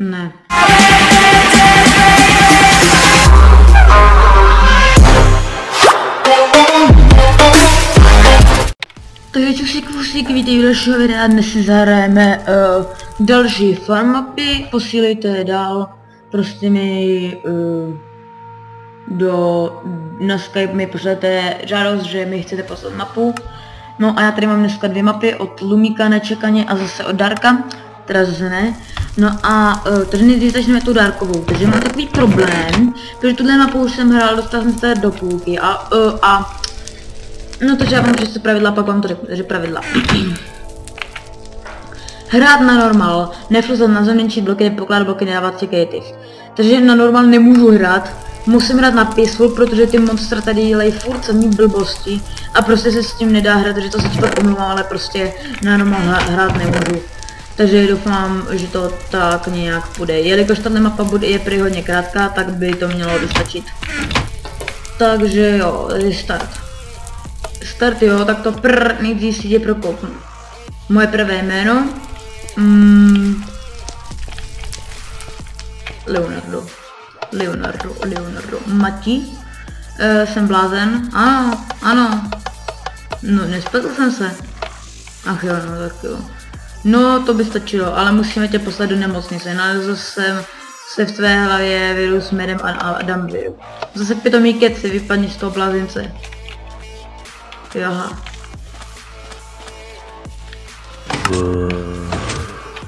Ne. Takže čuši kůsík, vítej dalšího videa, dnes si zahrajeme další farmapy, posílejte je dál, prostě mi na Skype mi pošlete žádost, že mi chcete poslat mapu. No a já tady mám dneska dvě mapy, od Lumíka nečekaně a zase od Darka, teda zase ne. No a tady nejdřív začneme tu Darkovou, takže mám takový problém, protože tuhle mapu už jsem hrál, dostal jsem se do půlky a no takže já vám přečtu pravidla, pak vám to řeknu, takže pravidla. Hrát na normal, nefluzat na zónější bloky, nepokládat bloky, nedávat si creative. Takže na normal nemůžu hrát, musím hrát na peaceful, protože ty monstra tady dělají furt samý blbosti a prostě se s tím nedá hrát, takže to se pak omlouvám, ale prostě na normal hrát nemůžu. Takže doufám, že to tak nějak půjde. Jelikož tato mapa je prý hodně krátká, tak by to mělo dostačit. Takže jo, start. Start jo, tak to nejdřív si jde prokopnu. Moje prvé jméno. Leonardo. Mati. Jsem blázen. Ano, ano. No, nespletl jsem se. Ach jo, no tak jo. No, to by stačilo, ale musíme tě poslat do nemocnice. Nalezl jsem se v tvé hlavě virus medem a dám viru. Zase pitomí keci, vypadni z toho blázince. Jaha.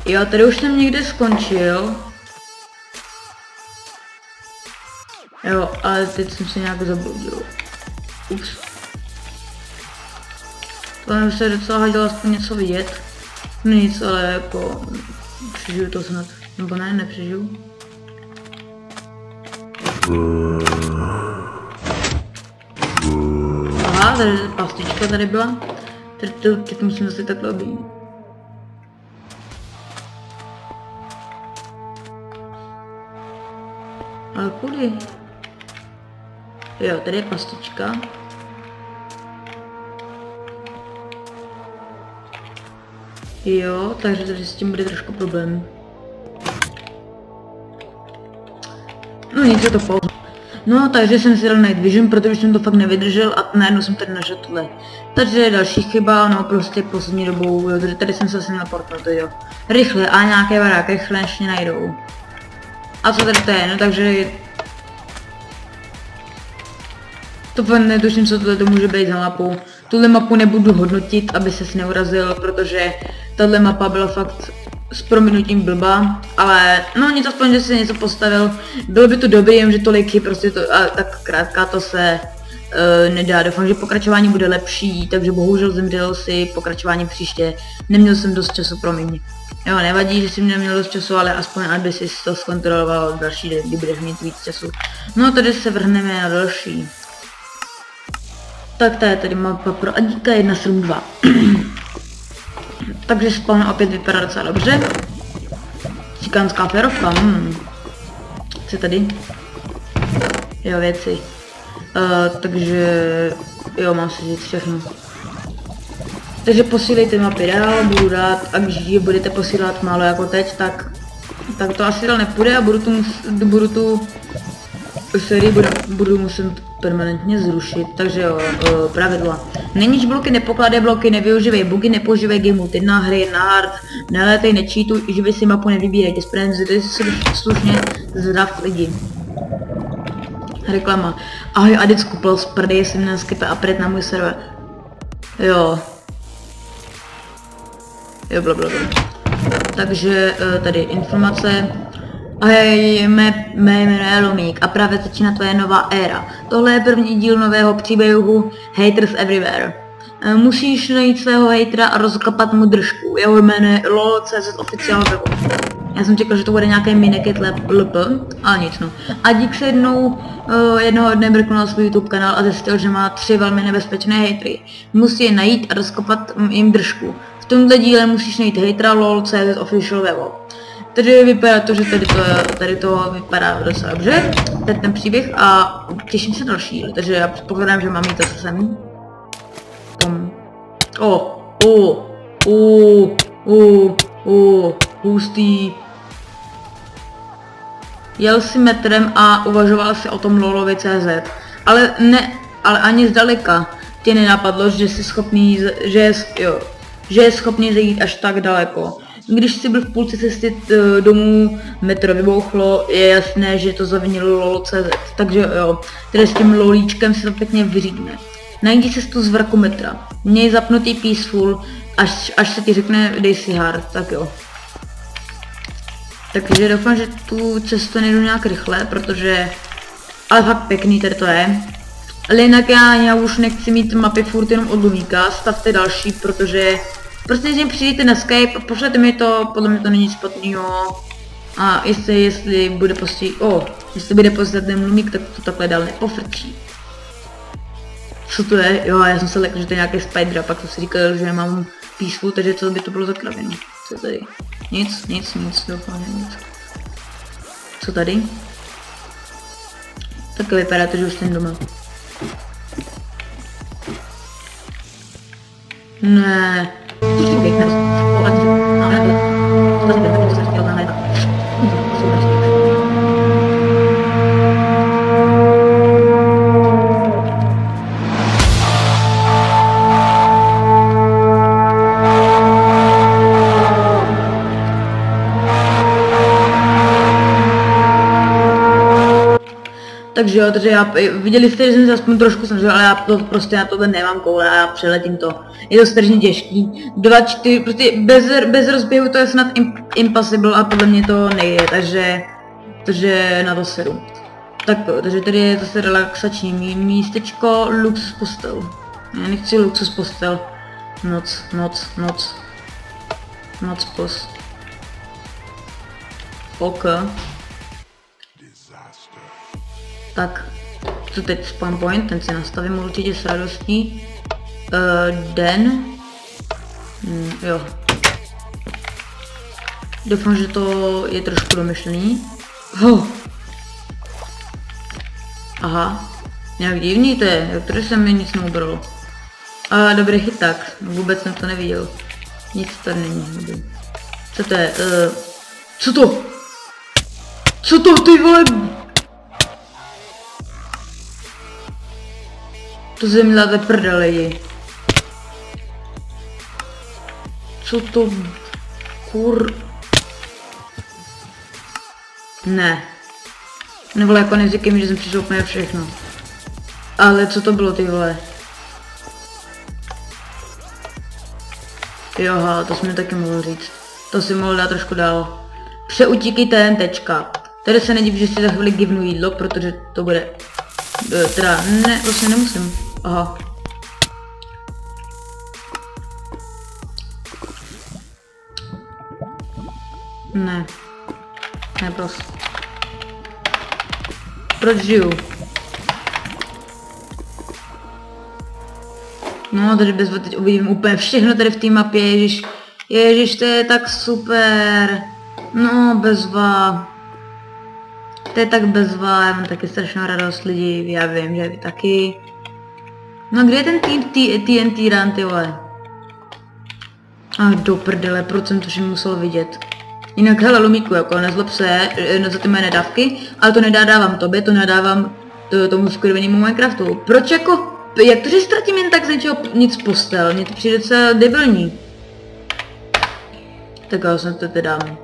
Jo, tady už jsem někde skončil. Jo, ale teď jsem se nějak zabludil. Ups. To mi se docela hodilo aspoň něco vidět. Nic, ale jako... Přežiju to snad. Nebo ne, nepřežiju. Aha, tady pastička tady byla. Teď musím zase takhle obejít. Ale kudy? Jo, tady je pastička. Jo, takže s tím bude trošku problém. No nic, je to po. No, takže jsem si dal Night Vision, protože jsem to fakt nevydržel a najednou jsem tady našel tohle. Takže další chyba, no prostě poslední dobou, jo, tady jsem se asi naportnul, to jo. Rychle, a nějaké barák, rychle než mě najdou. A co tady to je, no takže... To fakt netuším, co tohle to může být za mapu. Tuhle mapu nebudu hodnotit, aby ses neurazil, protože tahle mapa byla fakt s prominutím blba, ale no nic, aspoň, že si něco postavil. Bylo by to dobrý, že tolik je prostě to, a tak krátká to se nedá. Doufám, že pokračování bude lepší, takže bohužel zemřel si pokračování příště. Neměl jsem dost času, promiň. Jo, nevadí, že jsi neměl dost času, ale aspoň aby si to zkontroloval další, kdy budeš mít víc času. No tady se vrhneme na další. Tak to je tady mapa pro Adíka 1.7.2. Takže spawn opět vypadá docela dobře. Cikánská ferovka, Co je tady? Jo, věci. Takže... Jo, mám si říct všechno. Takže posílejte mapy dál, budu dát, a když je budete posílat málo jako teď, tak to asi dál nepůjde a budu tu sérii budu muset permanentně zrušit, takže jo, pravidla. Neníž bloky, nepokládej bloky, nevyužívej bugy, nepoužívej gameu, ty na hry, na hard, nelétej, nečítuj, živej si mapu, nevybírej, disprenzitej si slušně zdrav lidi. Reklama. Ahoj, Adic kupil z prdej, jestli mě naskype a pred na můj server. Jo. Jo, blablabla. Takže tady informace. Ahoj, mé jméno je Lumík a právě začíná tvoje nová éra. Tohle je první díl nového příběhu Haters Everywhere. Musíš najít svého hejtera a rozklapat mu držku. Jeho jméno je LOL.cz oficiální webu. Já jsem čekal, že to bude nějaké miniket lp, ale nic no. A dík se jednoho dne brknul na svůj YouTube kanál a zjistil, že má 3 velmi nebezpečné hejtry. Musí je najít a rozklapat jim držku. V tomto díle musíš najít hejtera LOL.cz oficiální webu. Tady vypadá to, že tady to vypadá docela dobře, tady ten příběh a těším se další, takže já předpokládám, že mám jít zase sem. Hustý. Jel si metrem a uvažoval si o tom lolovi.cz. Ale ani zdaleka tě nenapadlo, že jsi schopný, že je schopný zajít až tak daleko. Když jsi byl v půlce cesty domů, metro vybouchlo, je jasné, že to zavinilo lolo.cz. Takže jo, tedy s tím lolíčkem se to pěkně vyřídne. Najdi cestu z vraku metra. Měj zapnutý peaceful, až se ti řekne dej si hard, tak jo. Takže doufám, že tu cestu nejdu nějak rychle, protože... Ale fakt pěkný tady to je. Ale jinak já už nechci mít mapy furt jenom od Lumíka, stavte další, protože... Prostě když přijdete na Skype a pošlete mi to, podle mě to není nic špatného. A jestli bude posledný Lumík, tak to takhle dál nepofrčí. Co to je? Jo, já jsem se lekl, že to je nějaký spider, a pak jsem si říkal, že nemám písku, takže co by to bylo za kravinu? Co je tady? Nic, doufám, nic. Co tady? Tak vypadá to, že už jsem doma. Ne. Takže jo, takže já, viděli jste, že jsem se aspoň trošku snažil, ale já to prostě na tohle nemám koule a já přeletím to. Je to strašně těžký. 2, 4, prostě bez rozběhu to je snad impossible a podle mě to nejde, takže na to sedu. Tak jo, takže tady je zase relaxační místečko, luxus postel. Já nechci luxus postel. Noc post. Ok. Tak, co teď spawn point, ten si nastavím určitě s radostí. Den. Jo. Doufám, že to je trošku domyšlený. Oh. Aha. Nějak divný to je, protože se mi nic neubralo. A dobrý chyták, vůbec jsem to neviděl. Nic tady není. Co to je? Co to? Co to, ty vole? To se mi dáte prdeleji. Co to... Ne. Nevole, jako neříkej mi, že jsem přišel úplně všechno. Ale co to bylo, ty vole? Joha, to jsem mi taky mohl říct. To si mohl dát trošku dál. Přeutíkejte jen tečka. Tady se nedív, že si za chvíli givnu jídlo, protože to bude... Teda, ne, vlastně nemusím. Aha. Ne. Ne, prostě. Proč žiju? No, takže bezva teď uvidím úplně všechno tady v té mapě, ježiš. Ježiš, to je tak super. No, bezva. To je tak bezva, já mám taky strašnou radost lidí, já vím, že vy taky. No kde je ten TNT run, ty vole? Ach do prdele, proč jsem to všem musel vidět? Jinak hele Lumíku, jako nezlob se za ty mé nedávky, ale to nedávám tobě, to nedávám tomu skurvenému Minecraftu. Proč jako, jak to, že ztratím jen tak z něčeho nic postel, mně to přijde docela debilní. Tak já jsem to teda dám.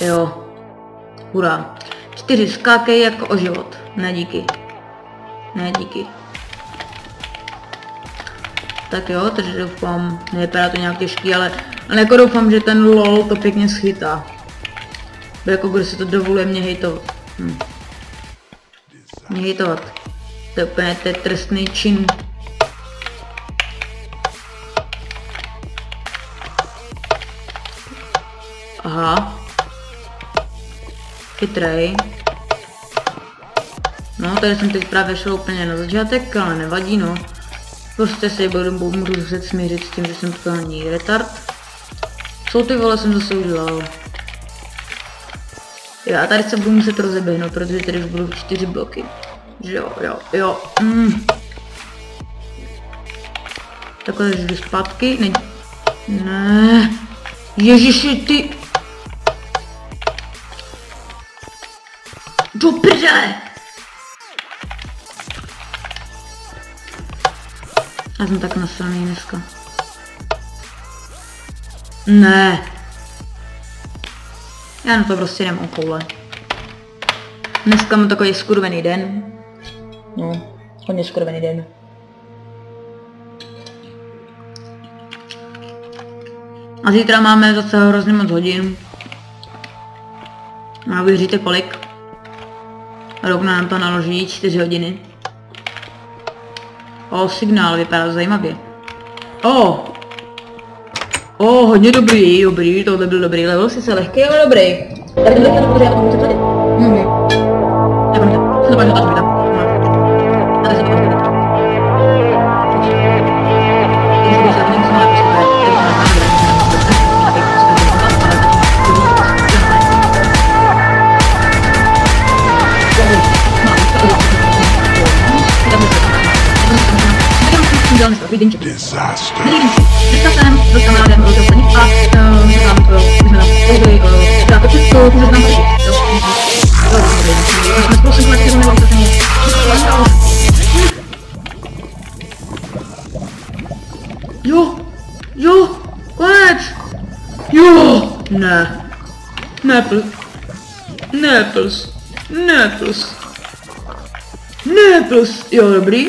Jo. Hurá. 4 skákej jako o život. Ne díky. Ne díky. Tak jo, takže doufám, nevypadá to nějak těžký, ale jako doufám, že ten lol to pěkně schytá. Jako kdo se to dovoluje mě hejtovat. Mě hejtovat. To je úplně trestný čin. Aha. Chytrej. No, tady jsem teď právě šel úplně na začátek, ale nevadí, no. Prostě se budu muset smířit s tím, že jsem totální retard. Co ty vole jsem zase udělal? Jo, a tady se budu muset rozeběhnout, protože tady už budou 4 bloky. Jo. Takhle, že jdu zpátky. Ne. Ježiši, ty... skvělé. Já jsem tak nasraný dneska. Ne. Já na to prostě nemám koule. Dneska mám takový skurvený den. No, hodně skurvený den. A zítra máme zase hrozně moc hodin. A věříte kolik? Rovna nám to naloží 4 hodiny. O, signál vypadá zajímavě. O, hodně dobrý, tohle byl dobrý. Level sice lehký, ale dobrý. Tady to dobře, já můžu tady. Disaster. Jo, konec. Jo, ne plus, jo, dobrý,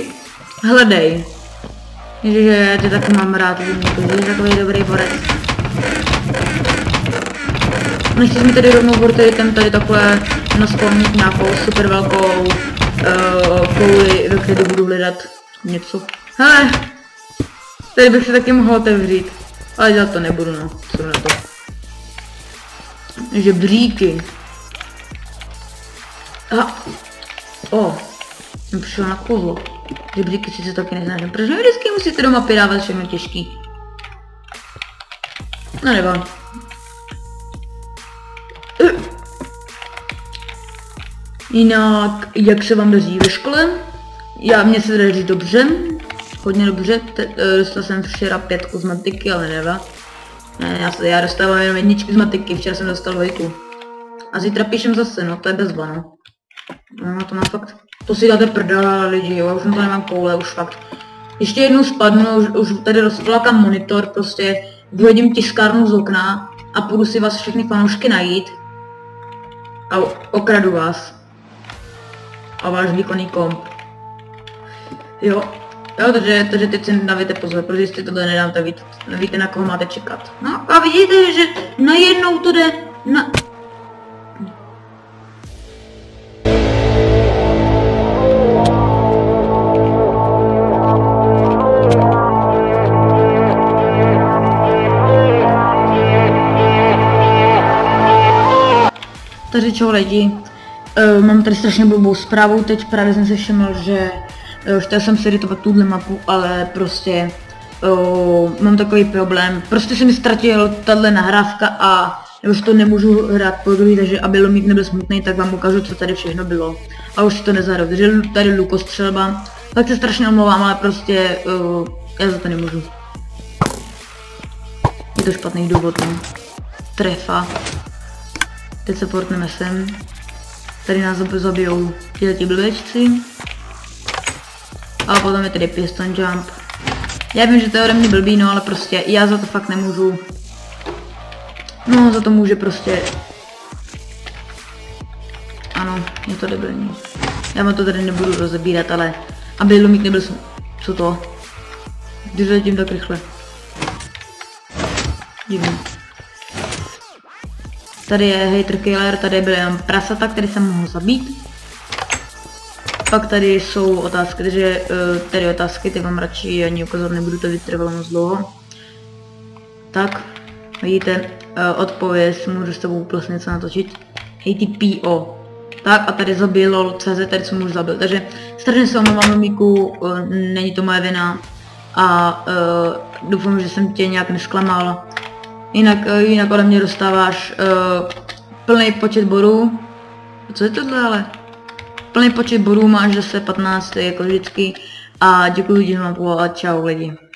hledej. Ježiže, ty taky mám rád, že jsi takový dobrý borec. Nechci mi tady rovnou vorteritem tady takhle nasklonit nějakou super velkou kouli, ve které budu hledat něco. Hele, tady bych se taky mohl otevřít, ale dělat to nebudu, no, co na to. Žebříky. Aha, jsem přišel na kouzlo. Žebříky sice taky neznážím. Proč mi vždycky musíte do mapy dávat všechno těžký? No nebo. Jinak, jak se vám daří ve škole? Mně se daří dobře. Hodně dobře. Dostal jsem včera 5 z matiky, ale neva. Ne, já dostávám jenom 1 z matiky, včera jsem dostal 2. A zítra píšem zase, no to je bezva, no. No to má fakt. To si dáte prdala, lidi, jo, už na to nemám koule, už fakt. Ještě jednou spadnu, už tady rozplakám monitor, prostě vyhodím tiskárnu z okna a půjdu si vás všechny fanoušky najít a okradu vás. A váš výkonný komp. Jo, takže teď si dávěte pozor, protože jestli tohle nedáte, víte na koho máte čekat. No a vidíte, že najednou to jde na... Takže čau lidi, mám tady strašně blbou zprávu, teď právě jsem se všiml, že chtěl jsem si editovat tuhle mapu, ale prostě mám takový problém, prostě se mi ztratil tahle nahrávka a už to nemůžu hrát po druhý, takže aby Lumík nebyl smutný, tak vám ukážu, co tady všechno bylo. A už si to nezahrál, takže tady lukostřelba, tak se strašně omlouvám, ale prostě já za to nemůžu. Je to špatný důvod, no. Trefa. Teď se portneme sem. Tady nás zabijou ti blbečci. A potom je tady piston jump. Já vím, že to je ode mě blbý, no ale prostě já za to fakt nemůžu. No za to může prostě... Ano, je to debilní. Já vám to tady nebudu rozebírat, ale... Aby Lumík nebyl... Co to? Když letím tak rychle. Divný. Tady je hater killer, tady byly jenom prasata, který jsem mohl zabít. Pak tady jsou otázky, takže tady otázky, ty vám radši ani ukazovat nebudu, to vytrvalo moc dlouho. Tak, vidíte, odpověď, můžu s tebou vlastně něco natočit. HTPO. Tak a tady zabilo CZ, tady co můžu zabil, takže strašně se omlouvám Lumíku, není to moje vina. A doufám, že jsem tě nějak nesklamal. Jinak ode mě dostáváš plný počet bodů. Co je tohle ale? Plný počet bodů máš zase 15, jako vždycky. A děkuji, že mám a čau lidi.